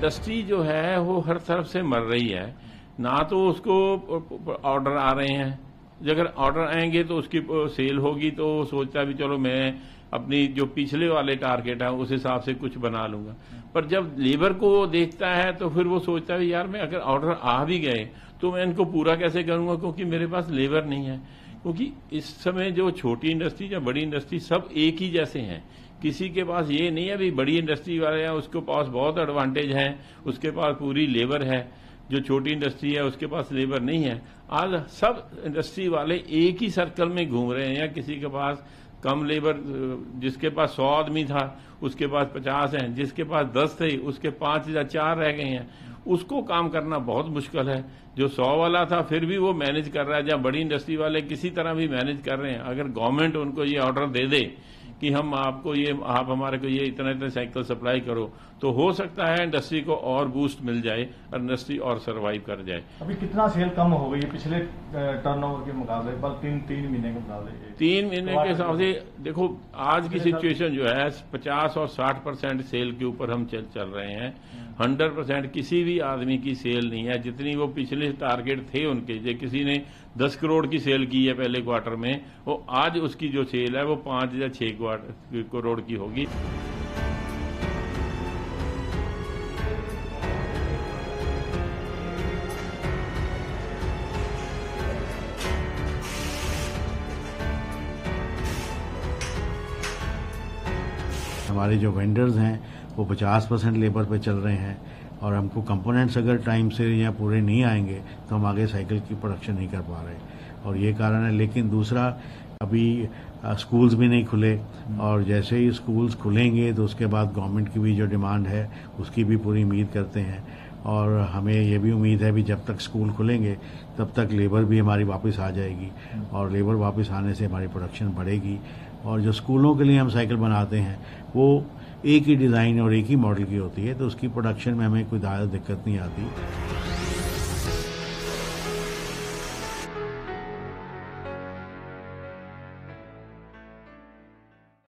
Industry जो है वो हर तरफ से मर रही है, ना तो उसको ऑर्डर आ रहे हैं, अगर ऑर्डर आएंगे तो उसकी सेल होगी तो सोचता भी चलो मैं अपनी जो पिछले वाले टारगेट है उस हिसाब से कुछ बना लूंगा, पर जब लेबर को वो देखता है तो फिर वो सोचता है यार मैं अगर ऑर्डर आ भी गए तो मैं इनको पूरा कैसे करूंगा क्योंकि मेरे पास लेबर नहीं है। क्योंकि इस समय जो छोटी इंडस्ट्री या बड़ी इंडस्ट्री सब एक ही जैसे हैं, किसी के पास ये नहीं है अभी बड़ी इंडस्ट्री वाले हैं उसके पास बहुत एडवांटेज है, उसके पास पूरी लेबर है, जो छोटी इंडस्ट्री है उसके पास लेबर नहीं है। आज सब इंडस्ट्री वाले एक ही सर्कल में घूम रहे हैं, या किसी के पास कम लेबर, जिसके पास 100 आदमी था उसके पास 50 हैं, जिसके पास 10 थे उसके 5 या 4 रह गए हैं, उसको काम करना बहुत मुश्किल है। जो 100 वाला था फिर भी वो मैनेज कर रहा है, जहाँ बड़ी इंडस्ट्री वाले किसी तरह भी मैनेज कर रहे हैं। अगर गवर्नमेंट उनको ये ऑर्डर दे दे कि हम आपको ये, आप हमारे को ये इतना इतना साइकिल सप्लाई करो, तो हो सकता है इंडस्ट्री को और बूस्ट मिल जाए और इंडस्ट्री और सर्वाइव कर जाए। अभी कितना सेल कम हो गई पिछले टर्नओवर के मुकाबले, बल तीन महीने के मुकाबले? 3 महीने के हिसाब से देखो आज की सिचुएशन जो है 50 और 60% सेल के ऊपर हम चल रहे हैं। 100% किसी भी आदमी की सेल नहीं है, जितनी वो पिछले टारगेट थे उनके, जो किसी ने 10 करोड़ की सेल की है पहले क्वार्टर में, वो आज उसकी जो सेल है वो 5 या 6 करोड़ की होगी। हमारे जो वेंडर्स हैं वो 50% लेबर पे चल रहे हैं, और हमको कंपोनेंट्स अगर टाइम से या पूरे नहीं आएंगे तो हम आगे साइकिल की प्रोडक्शन नहीं कर पा रहे हैं, और ये कारण है। लेकिन दूसरा अभी स्कूल्स भी नहीं खुले, और जैसे ही स्कूल्स खुलेंगे तो उसके बाद गवर्नमेंट की भी जो डिमांड है उसकी भी पूरी उम्मीद करते हैं, और हमें यह भी उम्मीद है भी जब तक स्कूल खुलेंगे तब तक लेबर भी हमारी वापस आ जाएगी, और लेबर वापस आने से हमारी प्रोडक्शन बढ़ेगी। और जो स्कूलों के लिए हम साइकिल बनाते हैं वो एक ही डिज़ाइन और एक ही मॉडल की होती है, तो उसकी प्रोडक्शन में हमें कोई ज़्यादा दिक्कत नहीं आती।